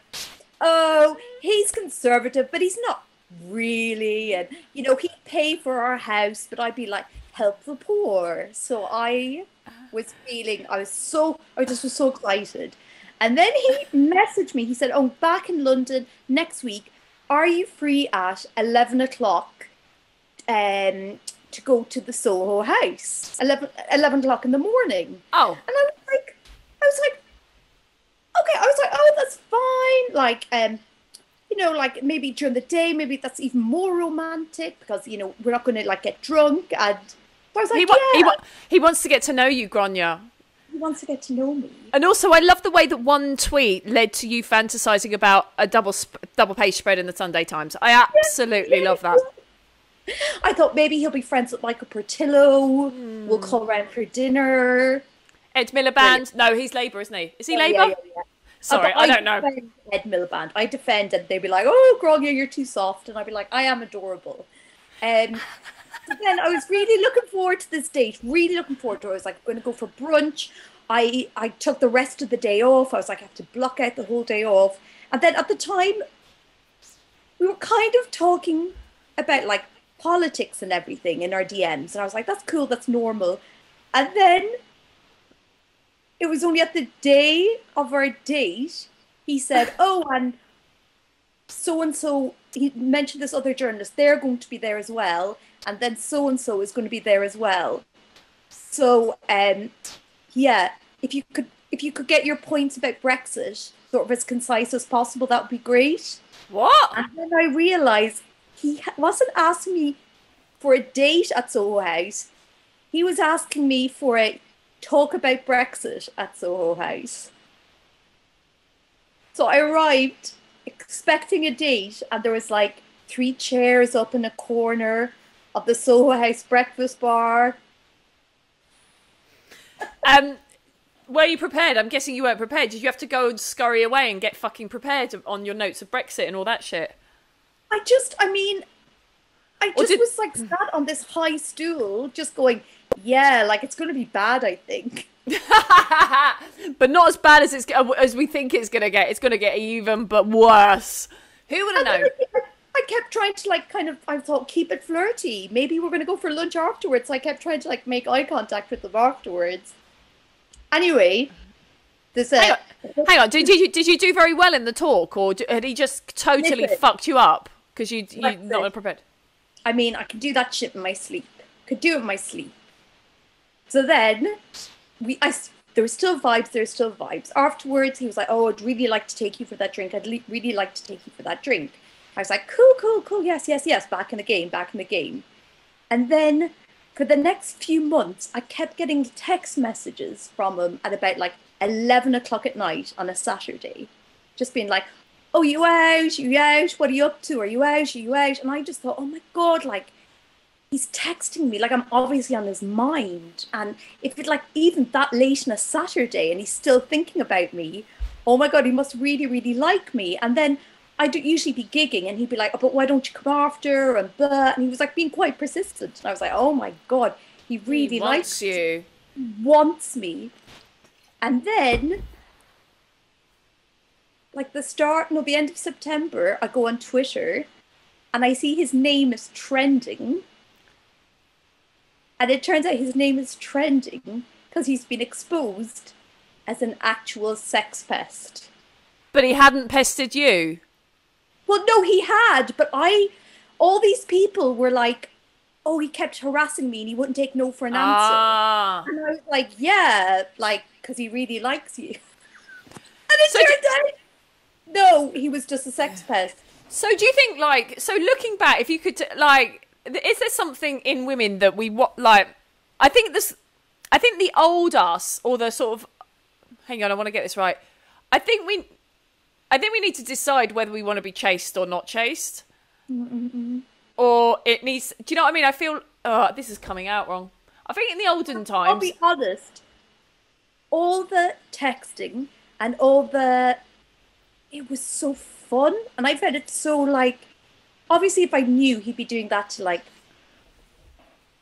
oh, he's conservative, but he's not really. And, you know, he'd pay for our house, but I'd be like, help the poor. So I was feeling, I was so excited. And then he messaged me. He said, oh, I'm back in London next week. Are you free at 11 o'clock to go to the Soho House? 11 o'clock in the morning. Oh. And I was like, okay. I was like, oh, that's fine. Like, you know, like maybe during the day, maybe that's even more romantic because, you know, we're not going to like get drunk. And I was like, he wants to get to know you, Grainne. He wants to get to know me. And also, I love the way that one tweet led to you fantasizing about a double page spread in the Sunday Times. I absolutely love that. I thought maybe he'll be friends with Michael Portillo. We'll call round for dinner. Ed Miliband. No, he's Labour, isn't he? Is he Labour? Yeah. Sorry, I don't know. Ed Miliband. I defend, and they'd be like, oh, Grainne, you're too soft. And I'd be like, I am adorable. So then I was really looking forward to this date, really looking forward to it. I was like, I'm going to go for brunch. I took the rest of the day off. I was like, I have to block out the whole day off. And then at the time, we were kind of talking about like politics and everything in our DMs. And I was like, that's cool, that's normal. And then it was only at the day of our date, he said, oh, and so, he mentioned this other journalist, they're going to be there as well. And then so-and-so is going to be there as well. So, yeah, if you could get your points about Brexit sort of as concise as possible, that would be great. What? And then I realised he wasn't asking me for a date at Soho House. He was asking me for a talk about Brexit at Soho House. So I arrived expecting a date, and there was like 3 chairs up in a corner of the Soho House breakfast bar. Were you prepared? I'm guessing you weren't prepared. Did you have to go and scurry away and get fucking prepared on your notes of Brexit and all that shit? I was like sat on this high stool just going, yeah, like it's going to be bad, I think. But not as bad as we think it's going to get. It's going to get even but worse. Who would have known? I kept trying to like kind of, I thought, keep it flirty. Maybe we're going to go for lunch afterwards. So I kept trying to like make eye contact with them afterwards. Anyway, hang on. Did you do very well in the talk, or had he just totally fucked you up because you're not prepared? I mean, I can do that shit in my sleep. Could do it in my sleep. So then there were still vibes. Afterwards, he was like, oh, I'd really like to take you for that drink. I was like, cool. Yes. Back in the game. And then for the next few months, I kept getting text messages from him at about like 11 o'clock at night on a Saturday, just being like, oh, you out? What are you up to? Are you out? And I just thought, oh my God, like he's texting me, like I'm obviously on his mind. And if it's like even that late on a Saturday and he's still thinking about me, oh my God, he must really, really like me. And then I'd usually be gigging and he'd be like, oh, but why don't you come after? And blah. And he was like being quite persistent. And I was like, oh my God, he really likes you. He wants me. And then like the end of September, I go on Twitter and I see his name is trending. And it turns out his name is trending because he's been exposed as an actual sex pest. But he hadn't pestered you? Well, no, he had, but all these people were like, oh, he kept harassing me and he wouldn't take no for an answer. And I was like, yeah, like, because he really likes you. And it turned out, no, he was just a sex pest. So do you think, like, so looking back, if you could, like, is there something in women that we, like, I think the old us, or the sort of, hang on, I want to get this right. I think we need to decide whether we want to be chased or not chased. Mm-mm-mm. Or it needs, do you know what I mean? I feel, this is coming out wrong. I think in the olden times. I'll be honest, all the texting and all the, it was so fun. And I found it so, like, obviously if I knew he'd be doing that to, like,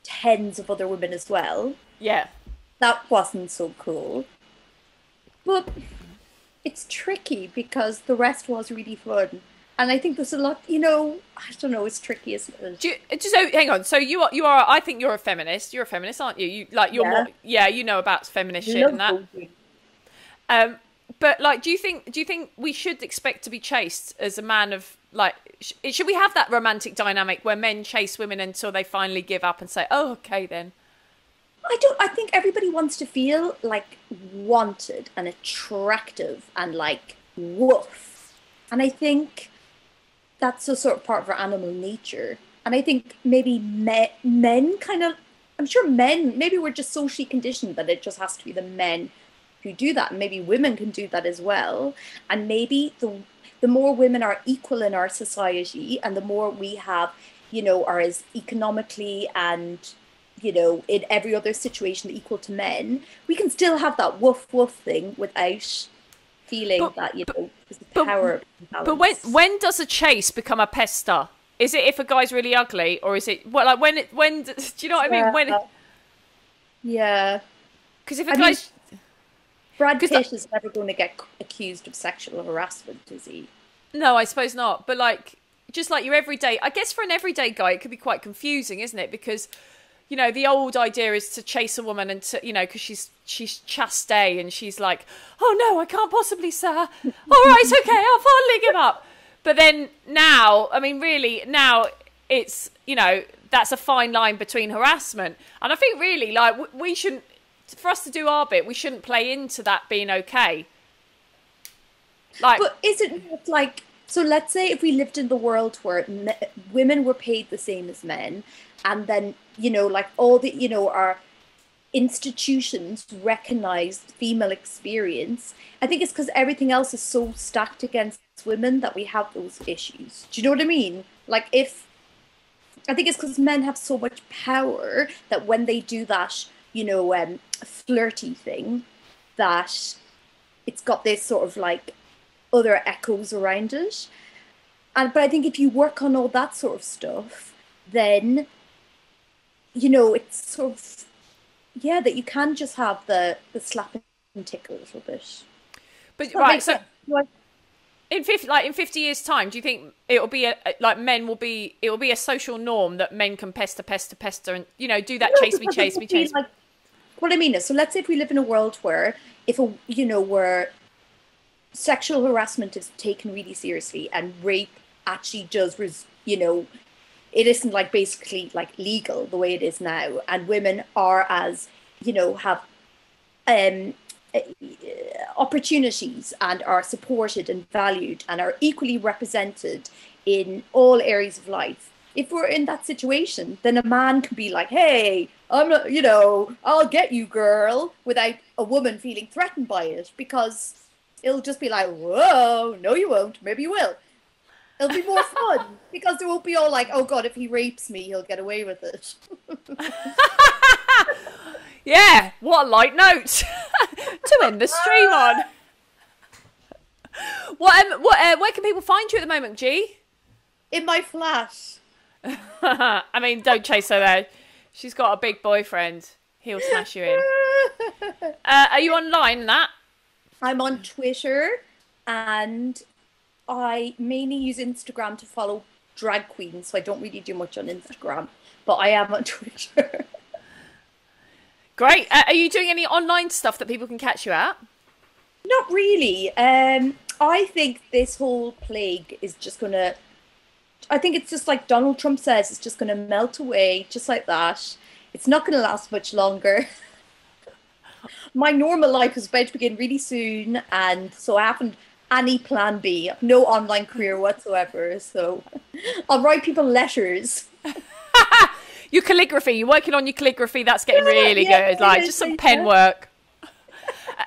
tens of other women as well. Yeah. That wasn't so cool. But it's tricky because the rest was really fun. And I think there's a lot, you know, I don't know, it's tricky, isn't it? So hang on, so you are, I think you're a feminist. You're a feminist, aren't you? You're more, yeah, you know about feminist shit and that. But like, do you think we should expect to be chased as a man of, like, should we have that romantic dynamic where men chase women until they finally give up and say, oh, okay then? I think everybody wants to feel, like, wanted and attractive and, like, woof. And I think that's a sort of part of our animal nature. And I think maybe men kind of, I'm sure men, maybe we're just socially conditioned that it just has to be the men who do that. And maybe women can do that as well. And maybe the more women are equal in our society and the more we have, you know, are as economically and, you know, in every other situation equal to men, we can still have that woof woof thing without feeling that, you know, the power balance. But when does a chase become a pester? Is it if a guy's really ugly, or is it, well, like, when do you know what I mean? When, yeah, because if a guy's, Brad Pitt is never going to get accused of sexual harassment, is he? No, I suppose not. But like, just like your everyday, I guess for an everyday guy, it could be quite confusing, isn't it? Because, you know, the old idea is to chase a woman and to, you know, because she's chaste and she's like, oh no, I can't possibly, sir. All right, okay, I'll finally give up. But then now, I mean, really, now it's, you know, that's a fine line between harassment. And I think really, like, we shouldn't, for us to do our bit, we shouldn't play into that being okay. Like, but is it like, so let's say if we lived in the world where women were paid the same as men, and then, you know, like all the, you know, our institutions recognize female experience. I think it's because everything else is so stacked against women that we have those issues. Do you know what I mean? Like if, I think it's because men have so much power that when they do that, you know, flirty thing, that it's got this sort of like other echoes around it. And, but I think if you work on all that sort of stuff, then, you know, it's sort of, yeah, that you can just have the slap and tickle a little bit. But right, so in 50 years' time, do you think it'll be it'll be a social norm that men can pester and, you know, do that, no, chase me? Like, what I mean is, so let's say if we live in a world where where sexual harassment is taken really seriously and rape actually does, you know, it isn't like basically like legal the way it is now, and women are, as you know, have opportunities and are supported and valued and are equally represented in all areas of life. If we're in that situation, then a man can be like, hey, I'm not, you know, I'll get you, girl, without a woman feeling threatened by it, because it'll just be like, whoa, no you won't, maybe you will. It'll be more fun because it won't be all like, oh God, if he rapes me, he'll get away with it. Yeah, what a light note to end the stream on. Where can people find you at the moment, G? In my flat. I mean, don't chase her there. She's got a big boyfriend. He'll smash you in. Are you online, Nat? I'm on Twitter, and I mainly use Instagram to follow drag queens, so I don't really do much on Instagram, but I am on Twitter. Great. Are you doing any online stuff that people can catch you at? Not really. I think this whole plague is just going to, I think it's just like Donald Trump says, it's just going to melt away just like that. It's not going to last much longer. My normal life is about to begin really soon, and so I haven't any plan B. I have no online career whatsoever, so I'll write people letters. Your calligraphy, you're working on your calligraphy, that's getting really good, like just some pen work.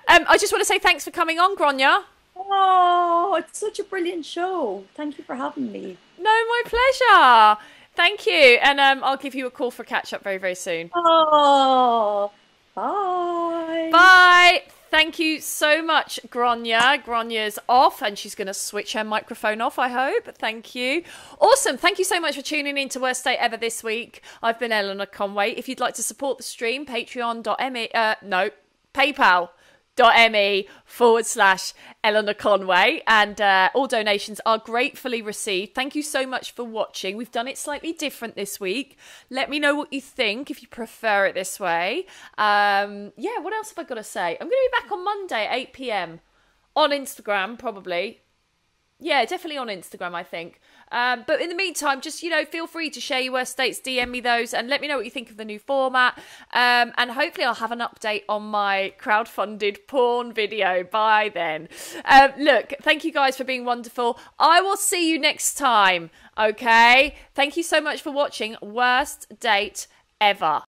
I just want to say thanks for coming on, Grainne. Oh, it's such a brilliant show. Thank you for having me. No, my pleasure. Thank you. And I'll give you a call for catch up very, very soon. Oh, bye. Bye. Thank you so much, Grainne. Grainne's off and she's going to switch her microphone off, I hope. Thank you. Awesome. Thank you so much for tuning in to Worst Date Ever this week. I've been Eleanor Conway. If you'd like to support the stream, PayPal.me/EleanorConway, and all donations are gratefully received. Thank you so much for watching. We've done it slightly different this week. Let me know what you think, if you prefer it this way. Yeah, what else have I got to say? I'm going to be back on Monday at 8 p.m. on Instagram, probably. Yeah, definitely on Instagram, I think. But in the meantime, just, you know, feel free to share your worst dates, DM me those, and let me know what you think of the new format. And hopefully I'll have an update on my crowdfunded porn video by then. Look, thank you guys for being wonderful. I will see you next time, okay? Thank you so much for watching Worst Date Ever.